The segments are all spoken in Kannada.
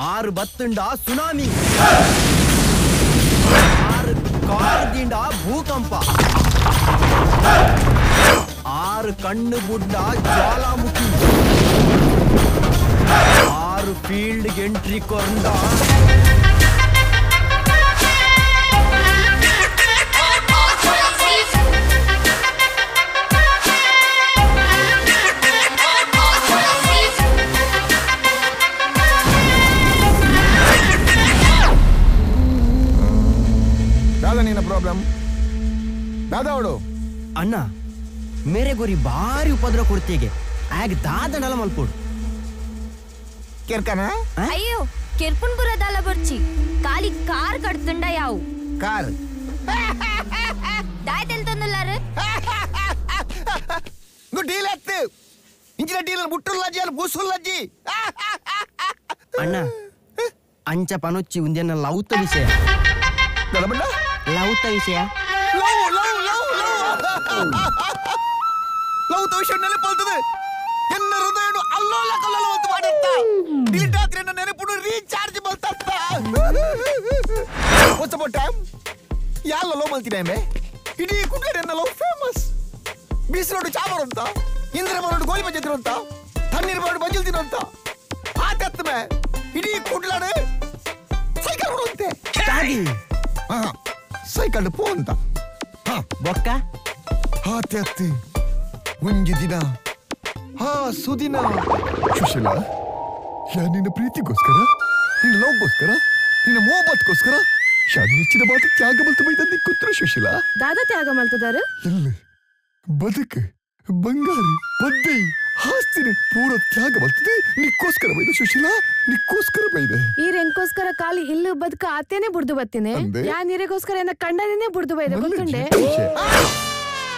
6 ಬತ್ತುಂಡ ಸುನಾಮಿ, 6 ಕಾಡ್ದಿಂದ ಭೂಕಂಪ, 6 ಕಣ್ಣು ಗುಡ್ಡ ಜ್ವಾಲಾಮುಖಿ, 6 ಫೀಲ್ಡ್ ಎಂಟ್ರಿ ಕೊಂಡ अन्ना, मेरे गोरी बारी उपद्रव करती है, आग दादा नल मलपुर। किरकना? अयो, किरपुन बुरा दाला बर्ची, काली कार कर दंडा याऊ। कार? दाय तेल तो नल रे? गुडी लगते, इंजन डीलर बुट्टल लजी यार बुशुल लजी। अन्ना, अंचा पानोची उन्हें न लाउता विषय। दाला बंडा? लाउता विषय? ಲೌತ ವಿಷಯನಲ್ಲೇ ಪಲ್ತದೆ ಎನ್ನ ಹೃದಯನು ಅಲ್ಲೋಲ ಕಲ್ಲೋಲ ಅಂತ ಮಾಡಿರ್ತ ಡಿಲೀಟ್ ಆದ್ರೆ ನನ್ನ ನೆನಪುನು ರೀಚಾರ್ಜ್ ಬಲ್ತತ್ತ ವಾಟ್ಸ್ ಅಪ್ ಟೈಮ್ ಯಾಲ ಲೋ ಮಲ್ತಿದೆಮೆ ಇಡಿ ಕುಡ್ಲೆ ನನ್ನ ಲೋ ಫೇಮಸ್ ಬೀಸ್ ರೋಡ್ ಚಾಮರ್ ಅಂತ ಇಂದ್ರ ರೋಡ್ ಗೋಲಿ ಬಜೆದ್ರು ಅಂತ ತಣ್ಣೀರ್ ರೋಡ್ ಬಜಲ್ದಿನ ಅಂತ ಆತತ್ಮೆ ಇಡಿ ಕುಡ್ಲಡೆ ಸೈಕಲ್ ರೋಂತೆ ತಾಗಿ ಹಾ ಸೈಕಲ್ ಪೋಂತ ಹಾ ಬೊಕ್ಕ ಹಾತ್ಯತ್ತಿ ಒಂಜಿ ದಿನ ಹಾ ಸುದಿನ ಸುಶೀಲ ಯಾ ನಿನ್ನ ಪ್ರೀತಿಗೋಸ್ಕರ ನಿನ್ನ ಲವ್ಗೋಸ್ಕರ ನಿನ್ನ ಮೋಹಬತ್ಗೋಸ್ಕರ ಶಾದಿ ಹೆಚ್ಚಿನ ಮಾತು ತ್ಯಾಗ ಮಲ್ತು ಬೈದಂದಿ ಕೂತ್ರು ಸುಶೀಲ ದಾದಾ ತ್ಯಾಗ ಮಲ್ತದಾರ ಇಲ್ಲ ಬದುಕು ಬಂಗಾರಿ ಬದ್ದೆ ಆಸ್ತಿನಿ ಪೂರ ತ್ಯಾಗ ಮಲ್ತದೆ ನಿಕ್ಕೋಸ್ಕರ ಬೈದ ಸುಶೀಲ ನಿಕ್ಕೋಸ್ಕರ ಬೈದೆ ಈ ರೆಂಕೋಸ್ಕರ ಖಾಲಿ ಇಲ್ಲೂ ಬದುಕು ಆತೇನೆ ಬುಡ್ದು ಬತ್ತಿನಿ ಯಾ ನಿರೆಗೋಸ್ಕರ ಏನ ಕಂಡನೇನೆ ಬುಡ್ದು ಬೈದೆ ಗೊತ್ತುಂಡೆ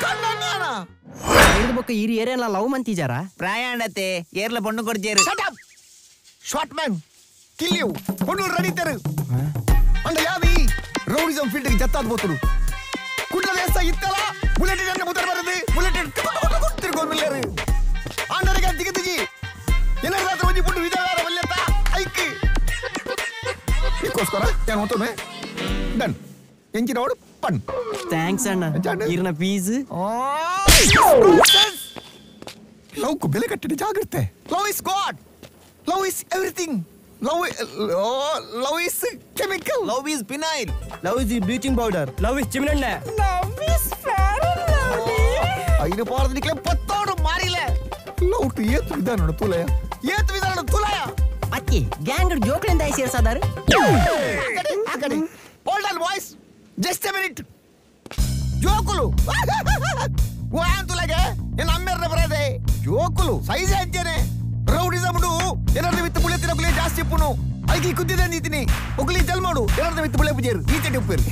ಕಣ್ಣನಾನ ಇರಬೇಕು ಈ ಏರಿಯಾನ ಲವ್ ಮಂತಿಜಾರಾ ಪ್ರಯಾಣತೆ ಏರ್ಲ ಬಣ್ಣು ಕೊಡ್ಜೇರು shut up short man kill you ಕೊಣ್ಣು ರೆಡಿ ತೆರು ಅಂದ ಯಾವಿ ರೌಡಿಸಂ ಫೀಲ್ಡ್ ಗೆ ಜತ್ತಾದ ಬೋತರು ಕುಡ್ಲ ದೇಶ ಇತ್ತಲ ಬುಲೆಟ್ ನ ಮುದರ ಬರದು ಬುಲೆಟ್ ತಿರ್ಕೊಂಬಿಲ್ಲರು ಆಂಡರಗೆ ದಿಗಿದಿಗಿ ಏನ ರಾತ್ರಿ ಒಂದಿ ಪುಟ್ಟು ವಿದಾರ ಬಲ್ಲೆತ ಐಕಿ ಇಕ್ಕೋಸ್ಕರ ಯಾನ್ ಹೋತನೆ ಡನ್ ಎಂಕಿ ರೋಡ್ ಪನ್ ಥ್ಯಾಂಕ್ಸ್ ಅಣ್ಣ ಇರ್ನ ಪೀಸ್ ಲವ್ ಕು ಬೆಲೆ ಕಟ್ಟಿದ ಜಾಗೃತೆ love is God love is everything love love is chemical love is phenyl love is bleaching powder love is ಚಿಮನಣ್ಣ ಲವ್ ಇಸ್ ಫೇರ್ ಲವ್ಲಿ ಐನ ಪಾರದಿಕ್ಕೆ ಪತ್ತೋಡು ಮಾರಿಲ್ಲ ಲವ್ ಟು ಏತ್ ವಿಧಾನ ತುಲಯ ಏತ್ ವಿಧಾನ ತುಲಯ ಅಕ್ಕಿ ಗ್ಯಾಂಗ್ ಜೋಕರಿಂದ ಐಸೇರ್ಸಾದಾರ ಆಗಡಿ hold on voice just a minute ಜೋಕುಲು ವಾಂತುಲಗೆ ಎನ್ನ ಅಮ್ಮೆರ್ನ ಬರದೆ ಜೋಕುಲು ಸೈಜ್ ಅಂಜನೆ ರೌಡಿಸಮಡು ಎನರ್ನ ವಿತ್ತು ಬುಳೆ ತಿರಕುಲೆ ಜಾಸ್ತಿ ಪುನು ಐಗಿ ಕುದ್ದಿದೆ ನೀತಿನಿ ಉಗಲಿ ಜಲ್ಮಾಡು ಎನರ್ನ ವಿತ್ತು ಬುಳೆ ಪುಜೇರು ನೀತೆಡಿ ಉಪ್ಪೇರು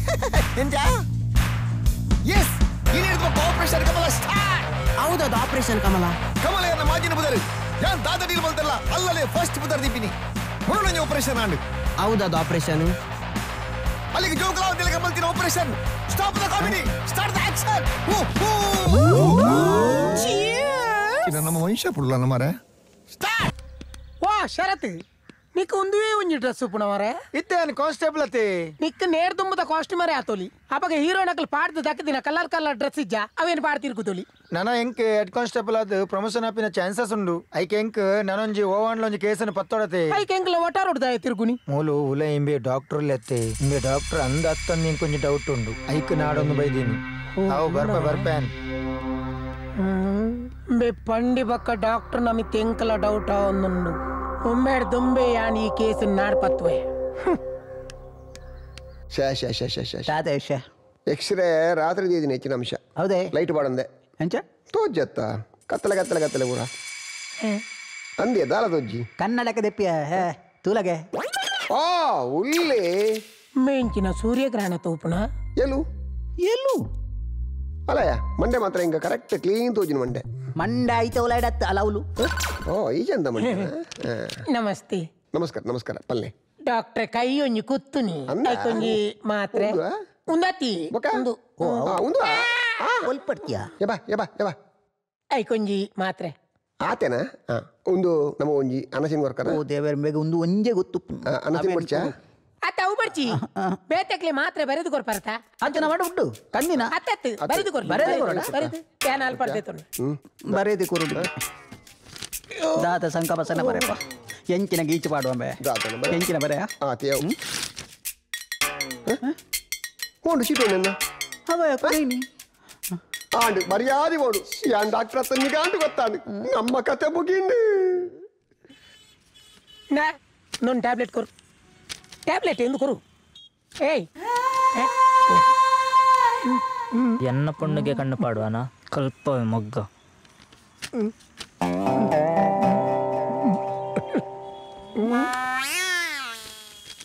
ಎಂಜಾ ಎಸ್ ಇನಿರ್ದ ಆಪರೇಷನ್ ಕಮಲ ಸ್ಟಾರ್ಟ್ ಹೌದಾ ಆಪರೇಷನ್ ಕಮಲ ಕಮಲ ಎನ್ನ ಮಾಜಿನ ಬುದರು ಯಾನ್ ದಾದ ಡೀಲ್ ಬಲ್ತಲ್ಲ ಅಲ್ಲಲೇ ಫಸ್ಟ್ ಬುದರು ದಿಪಿನಿ ಮೊರಣ ಆಪರೇಷನ್ ಆಂಡು ಹೌದಾ ಆಪರೇಷನ್ ಅಲ್ಲಿಗೆ ಜೋಕುಲು ಅಂದೆಲಗೆ ಬಲ್ತಿನ operation Stop the comedy! Start the action! Cheers! Chidana mama insha pudulana mare. Start! Wow, Sharath. Nikku unduve unji dress upuna mare. Itte an constable ate. Nikku neer dumbada costume mare atoli. Abaga hero nakal paaddu dakidina kallar kallar dress ijja. Aven paadtirkudoli. Nana enke head constable adu promotion apina chances undu. Aike enke nanonji ovan lonji case na pattodate. Aike enke lovatar udda tirguni. Molu ula imbe doctor lette. Imbe doctor andattan nen konje doubt undu. Aike naadonu baydini. Avu barpa barpan. Imbe pandi bakka doctor nami tenkala doubt avundu. ಉಮ್ಮೆಡ್ ದುಂಬೆ ಯಾನ್ ಈ ಕೇಸ್ ನಾಡ್ಪತ್ವೆ ಎಕ್ಸ್ರೇ ರಾತ್ರಿ ದೀದಿನಿ ಹೆಚ್ಚಿನ ಅಂಶ ಹೌದೇ ಲೈಟ್ ಬಾಡಂದೆ ಅಂಚ ತೋಜ್ಜತ್ತ ಕತ್ತಲೆ ಕತ್ತಲೆ ಕತ್ತಲೆ ಕೂಡ ಅಂದ್ಯ ದಾಲ ತೋಜ್ಜಿ ಕನ್ನಡಕ ದೆಪ್ಪಿಯ ತೂಲಗೆ ಆ ಉಲ್ಲಿ ಮೇಂಚಿನ ಸೂರ್ಯಗ್ರಹಣ ತೋಪಣ ಎಲ್ಲು ಎಲ್ಲು ಅಲ್ಲಯ್ಯ ಮಂಡೆ ಮಾತ್ರ ಹಿಂಗ ಕರೆಕ್ಟ್ ಕ್ಲೀನ್ ತೋಜಿನ ಮಂಡೆ ಮಂಡೆ ಐತೆ ಒಲಾಡತ್ತ ಅಲೌಲು ಓ ಈಜಂದ ಮಂಡೆ ನಮಸ್ತೆ ನಮಸ್ಕಾರ ನಮಸ್ಕಾರ ಪಲ್ಲೆ ಡಾಕ್ಟರ್ ಕೈಯೊಂಜಿ ಕುತ್ತುನಿ ಕೈಕೊಂಜಿ ಮಾತ್ರೆ ಉಂದತಿ ಒಂದು ಒಂದು ಆ ಒಲ್ಪಡ್ತಿಯಾ ಯಬಾ ಯಬಾ ಯಬಾ ಐಕೊಂಜಿ ಮಾತ್ರೆ ಆತೇನ ಒಂದು ನಮ್ಮ ಒಂಜಿ ಅನಸಿನ ವರ್ಕನ ಓ ದೇವರ ಮೇಗ ಒಂದು ಒಂಜೆ ಗೊತ್ತು ಅನಸಿನ ವರ್ಚ ಅತ್ತ ಉಬರ್ಚಿ ಬೇತಕ್ಲೆ ಮಾತ್ರ ಬರೆದು ಕೊರ್ಪರತ ಅಂಜನ ಮಾಡು ಉಡ್ಡು ತನ್ನಿನ ಅತ್ತತ್ತು ಬರೆದು ಕೊರ್ ಬರೆದು ಕ್ಯಾನಲ್ ಪಡೆದೆತೊಂಡು ಬರೆದು ಕೊರುಡು ದಾತ ಸಂಕಪಸನ ಬರೆಪ ಎಂಚಿನ ಗೀಚ ಪಾಡುವಂಬೆ ದಾತನ ಬರೆ ಎಂಚಿನ ಬರೆ ಆತಿಯೋ ಹೋಂಡು ಚಿಟೋನೆನ್ನ ಹವಯ ಕೊರಿನಿ ಆಂಡು ಮರ್ಯಾದೆ ಓಡು ಯಾನ್ ಡಾಕ್ಟರ್ ಹತ್ರ ನಿಗಾಂಡು ಗೊತ್ತಾಂಡು ನಮ್ಮ ಕತೆ ಮುಗಿಂಡು ನಾ ನನ್ನ ಟ್ಯಾಬ್ಲೆಟ್ ಕೊರು ಟ್ಯಾಬ್ಲೆಟ್ ಎಂದು ಕೊರು ಏಯ್ ಎನ್ನ ಪೊಣ್ಣಗೆ ಕಣ್ಣು ಪಾಡುವನ ಕಲ್ಪವೇ ಮೊಗ್ಗ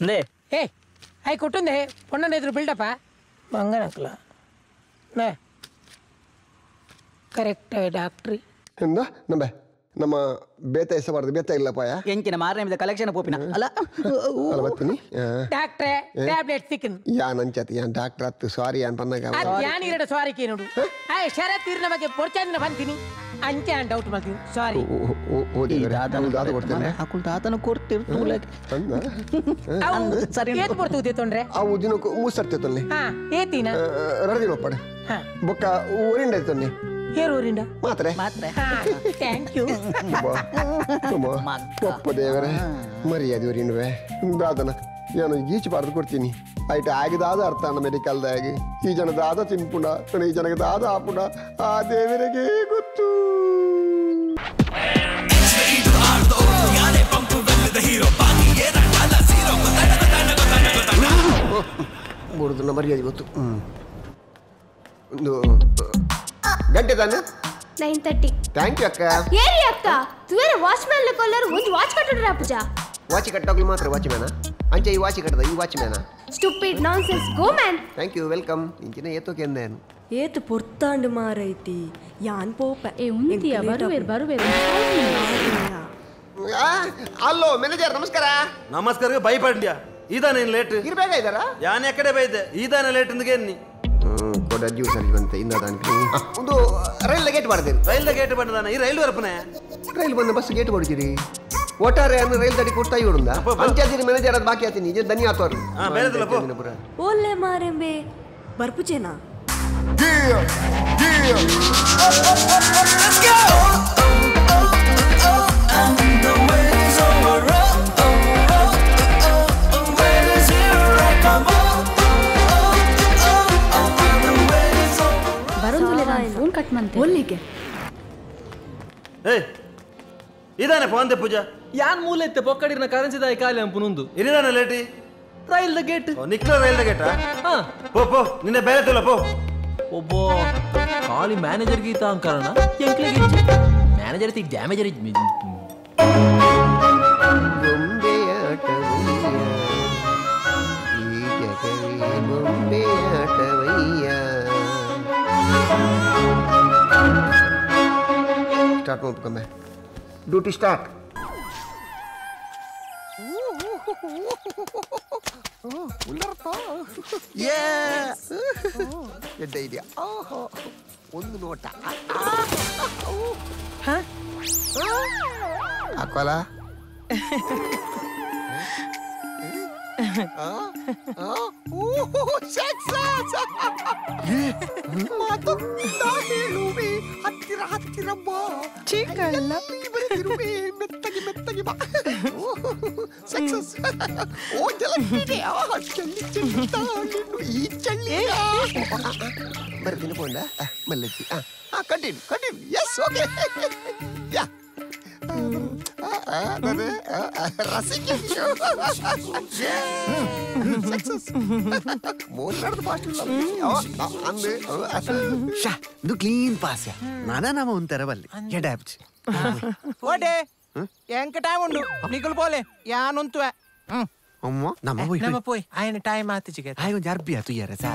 ಲೇ ಏಯ್ ಐ ಕೊಟ್ಟುಂದೆ ಪೊಣ್ಣನ ಎದುರು ಬಿಲ್ಡಪ್ಪ ಮಂಗನಕ್ಕಲ ನಾ ಕರೆಕ್ಟ್ ಡಾಕ್ಟ್ರಿ ಎಂದ ನಂಬೆ ನಮ್ಮ ಬೇತೆ ಹೆಸಬಾರ್ದು ಬೇತೆ ಇಲ್ಲಪ್ಪಯ್ಯ ಎಂಕಿನ ಮಾರನೇದ ಕಲೆಕ್ಷನ್ ಪೋಪಿನ ಅಲ್ಲ ಅಲ್ಲ ಬತ್ತೀನಿ ಡಾಕ್ಟ್ರೆ ಟ್ಯಾಬ್ಲೆಟ್ ಸಿಕ್ಕನ್ ಯಾ ನಂಚತಿ ಯಾ ಡಾಕ್ಟ್ರ ಅತ್ತು ಸಾರಿ ಯಾನ್ ಪನ್ನಗ ಆ ಯಾನ್ ಇರಡ ಸಾರಿ ಕೇ ನೋಡು ಆ ಶರತ್ ಇರ್ನ ಬಗ್ಗೆ ಪೊರ್ಚಾಂದಿನ ಬಂತೀನಿ ಅಂಚೆ ಆ ಡೌಟ್ ಮಾಡ್ತೀನಿ ಸಾರಿ ಓ ದಾದ ಕೊಡ್ತೇನೆ ಅಕುಲ್ ದಾತನ ಕೊರ್ತಿರ್ ತೂಲಕ್ಕೆ ಅಂದ ಸರಿ ಏತ್ ಬರ್ತು ದೇತೊಂಡ್ರೆ ಆ ಉದಿನಕ್ಕೆ ಮೂಸರ್ತೆ ತೊನ್ನಿ ಹಾ ಏತಿನ ರಡಿನೋ ಪಡೆ ಹಾ ಬೊಕ್ಕ ಊರಿಂಡೆ ತೊನ್ನಿ ಏರೋರಿಂದ ಮಾತ್ರ ಮಾತ್ರ ಥ್ಯಾಂಕ್ ಯು ತುಂಬಾ ಪಪ್ಪ ದೇವರೇ ಮರ್ಯಾದೆ ಊರಿನವೇ ದಾದನ ನಾನು ಈಚೆ ಬಾರ್ದು ಕೊಡ್ತೀನಿ ಆಯ್ತು ಆಗಿದಾದ ಅರ್ಥ ಅಣ್ಣ ಮೆಡಿಕಲ್ದಾಗಿ ಈ ಜನದಾದ ತಿನ್ಪುಣ ಈ ಜನಗದಾದ ಆಪುಣ ಆ ದೇವರಿಗೆ ಗೊತ್ತು ಮೂರ್ದನ್ನ ಮರ್ಯಾದೆ ಗೊತ್ತು ಒಂದು ಗಂಟೆ ತಾನೆ 9:30 ಥ್ಯಾಂಕ್ ಯು ಅಕ್ಕ ಏರಿ ಅಕ್ಕ ತುವೇರೆ ವಾಚ್‌ಮ್ಯಾನ್ ನ ಕೊಲ್ಲರು ಒಂದು ವಾಚ್ ಕಟ್ಟುಡ್ರಾ ಪೂಜ ವಾಚ್ ಕಟ್ಟೋಕೆ ಮಾತ್ರ ವಾಚ್‌ಮ್ಯಾನ್ ಅಂಚೆ ಈ ವಾಚ್ ಕಟ್ಟದ ಈ watchman stupid nonsense go man thank you welcome ಇಂಚಿನ ಏತೋ ಕೆಂದೆನು ಏತು ಪೊರ್ತಾಂಡು ಮಾರೈತಿ ಯಾನ್ ಪೋಪ ಏ ಉಂತಿಯ ಬರುವೆರ್ ಬರುವೆರ್ ಅಲ್ಲೋ ಮ್ಯಾನೇಜರ್ ನಮಸ್ಕಾರ ನಮಸ್ಕಾರ ಬೈ ಪಂಡ್ಯ ಇದಾನೆ ಲೇಟ್ ಇರಬೇಕ ಇದಾರಾ ಯಾನ್ ಯಾಕಡೆ ಬೈದೆ ಇದಾನೆ ಲೇಟ್ ಇಂದ ಗೆನ್ನಿ ಕೊಡ ಜ್ಯೂಸ್ ಅಲ್ಲಿ ಬಂತೆ ಇಂದ ದಾನ್ಕಿ ಒಂದು ರೈಲ್ ಗೇಟ್ ಮಾಡ್ತೀರಿ ರೈಲ್ ಗೇಟ್ ಬಂದಾನ ಈ ರೈಲ್ ವರಪನೆ ರೈಲ್ ಬಂದ ಬಸ್ ಗೇಟ್ ಹೊಡ್ತೀರಿ ಒಟ್ಟಾರೆ ಅನ್ನು ರೈಲ್ ದಾಡಿ ಕೊಡ್ತಾ ಇವ್ರಂದ ಅಂಚಾದಿನ ಮ್ಯಾನೇಜರ್ ಅದು ಬಾಕಿ ಆತೀನಿ ಇದು ಧನ್ಯ ಆತವರು ಬೇರೆದಲ್ಲ ಓಲೆ ಮಾರೆಂಬೆ ಬರ್ಪುಚೇನಾ ಗಿಯಾ ಗಿಯಾ let's go and the ways over when is here I come phone cut ಮಾಡ್ತೀನಿ ಒಲ್ಲಿಗೆ ಏ ಇದಾನೆ ಫೋನ್ ತೆ ಪೂಜಾ ಯಾನ್ ಮೂಲೆ ಇತ್ತೆ ಪೊಕ್ಕಡಿನ ಕರೆನ್ಸಿ ದಾಯಿ ಕಾಲೆ ಅಂಪುನೊಂದು ಇರಿದಾನೆ ಲೇಟಿ ರೈಲ್ ದ ಗೇಟ್ ನಿಕ್ಲ ರೈಲ್ ದ ಗೇಟ್ ಹಾ ಪೋ ಪೋ ನಿನ್ನ ಬೇರೆ ತಲ ಪೋ ಒಬ್ಬೋ ಕಾಲಿ ಮ್ಯಾನೇಜರ್ ಗೀತ ಅಂಕರಣ ಎಂಕ್ಲೆ ಗೀಚ ಮ್ಯಾನೇಜರ್ ತಿ ಡ್ಯಾಮೇಜರ್ ಇಜ್ ಬೊಂಬೆಯ ಟವಯ್ಯ ಈ ಜಗವೇ ಬೊಂಬೆಯ ಟವಯ್ಯ स्टार्ट मोड कम है ड्यूटी स्टार्ट उल्लरता यस ये आइडिया ओहो ಒಂದು ನೋಟ ಹ ಅಕಲ ಬರ್ತೀನಿ ಬೋಂಡ ಮಲ್ಲಜ್ಜಿ ಕಂಟಿನ್ಯೂ ಕಂಟಿನ್ಯೂ ಎಸ್ ಓಕೆ ಯಾ ಅರೆ ರಸಿಕೆ ಸಕ್ಸಸ್ ಮೋರ್ನರ್ದ ಫಾಸ್ಟ್ ಅಂದೆ ಶಾ ದು ಕ್ಲೀನ್ ಪಾಸ್ ಯಾ ನಾನಾಮ ಉಂತರವಲ್ಲಿ ಎಡಾಪ್ಚ್ ಓಡೆ ಎಂಕ ಟೈಮ್ ಉಂಡು ನಿಕಲ್ ಪೋಲೆ ಯಾನುಂತುವೆ ಅಮ್ಮ ನಮ್ಮ ಪೋಯ್ ಐನ ಟೈಮ್ ಆತಿಚಿಗೆ ಐ ಒಂದು ಅರ್ಬಿಯಾ ತು ಯಾರೆ ಸಾ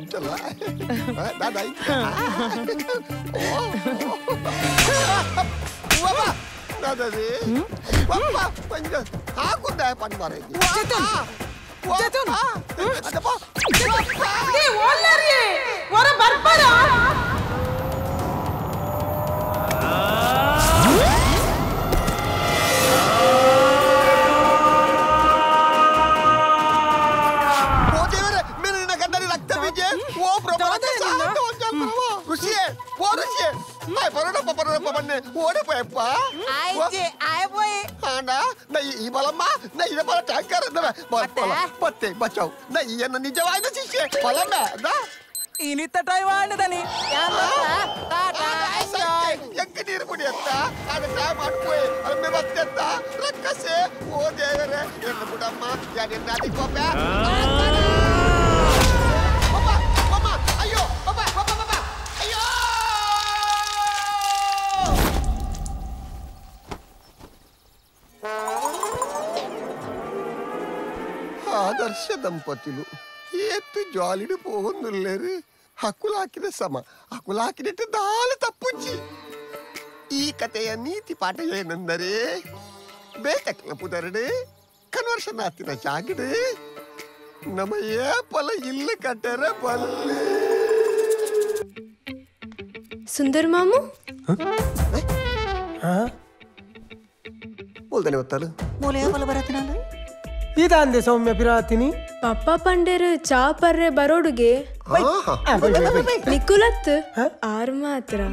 ಎಂತಲ್ಲ ದಾದಾ ಓ बाबा दादाजी बाबा पंजा आ कुदा है पानी मारेगी जतन जतन अरे बा दे वाला रे वरा बरबरा na bola má, na bola tanker, na bola pote, bacho, na nijawai na sisi, bola na. Ini tertaiwan dani. Yang mana? Tata, enjoy. Yang kini ribut ya ta, ada zaman kue, ada mebat ya ta, rakas ya, oh dia ni, yang ribut ama, jadi nanti koper. Papa, mama, ayo, papa, papa, papa, ayo. Ada sedang patilu. Itu jual ini pohon dulu. Aku laki deh sama. Aku laki deh terdahl tak puji. I katanya ni ti pada yang nandere. Betak lapu darade. Conversion nanti na cagi deh. Nama ya pala hilang katera pala. Sundar mamu? Hah? Boleh ni betul. Boleh ya pala berat nala. Ini dah anda semua berat ini. पापा पंडेर चाव पर रे बरोड़गे निकुलत आर मात्रा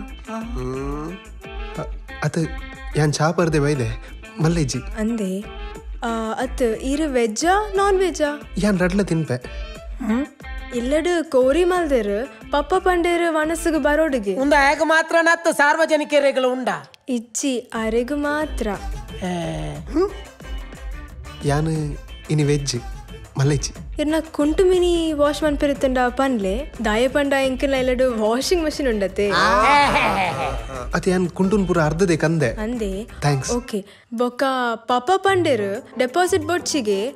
अत यान चाव पर दे भाई दे मल्ले जी अंधे अत इरे वेज़ा नॉन वेज़ा यान रटले दिन पे इल्लड़ कोरी माल देर पापा पंडेर वानसुग बरोड़गे उन्दा एक मात्रा ना तो सार्वजनिक रेगल उन्दा इच्छी आरेग मात्रा यान इनी wedge Malaji. Irna kuntu mini washman peritanda panle, daya panda engkel laylado washing machine undate. Ati an kuntun pura ardu dekande. Ande. Thanks. Okay. Boka papa panderu deposit botchige,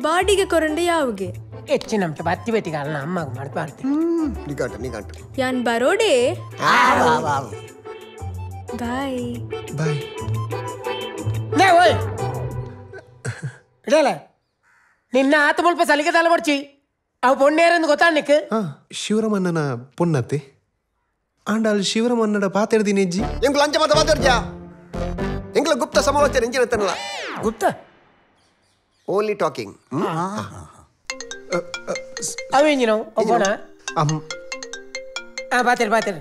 body ke korende yaoge. Etche namte batti beti galna amma gumar parthi. Nikanta nikanta. Yan barode. Wow. Bye. Bye. Ne woi. Dale. Ninna hatu mulpa saliga dalam orci. Aku ponnya eran gotan nik. Ah, Shivaramanna na ponnate. Andal Shivaramanna da pater di neji. Yang lanca mata pater ja. Engkau Gupta sama orang cerenci ntar nala. Gupta? Only talking. Amin jino, apa na? Pater.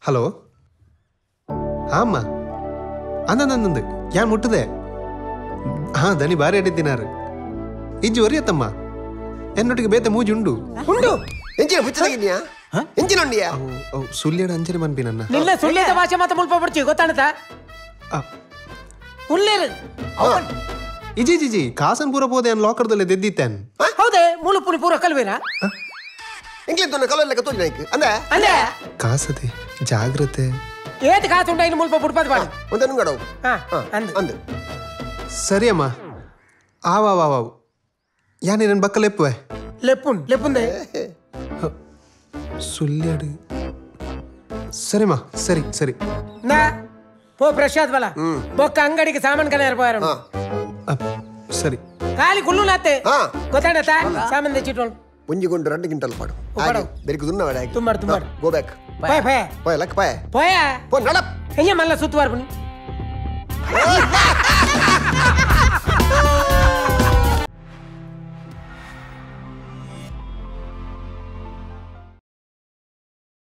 Hello. Ama. Anda. Yang mutu deh. हाँ धनी बारे ऐड दिन आ रहे इज़ोरिया तम्मा एन्नोटी के बेटे मुझे उंडू इंजीन बिचड़ा की निया हाँ इंजीन उन्निया ओ सुलिया डांचरे मन पीना ना नहीं ले सुलिया तमाचे माता मुल्पा पर चीको ताने था आ उल्लेर हाँ इजी कासन पूरा पौधे अनलॉक कर दो ले दे दी तैन हाँ हो दे मुल्प पुनी पूरा कल बेरा इंग्लिश दोनों कल लगा तो जाएगी Sorry Amma. Wow. Yan iran bakal lepu eh? Lepun deh. Suliadi. Sorry Ma, sorry. Nah, po Prashad bala. Bo kanggadi ke saman kaner po eran. Sorry. Kali kullu nate. Kotha nata. Saman deh citol. Punji gundu randi kintal padu. Padu. Dari kudunna bala. Tumbar. Go back. Pay. Lak pay. Pon nalap. Kaya malah sutwar puni. Oh,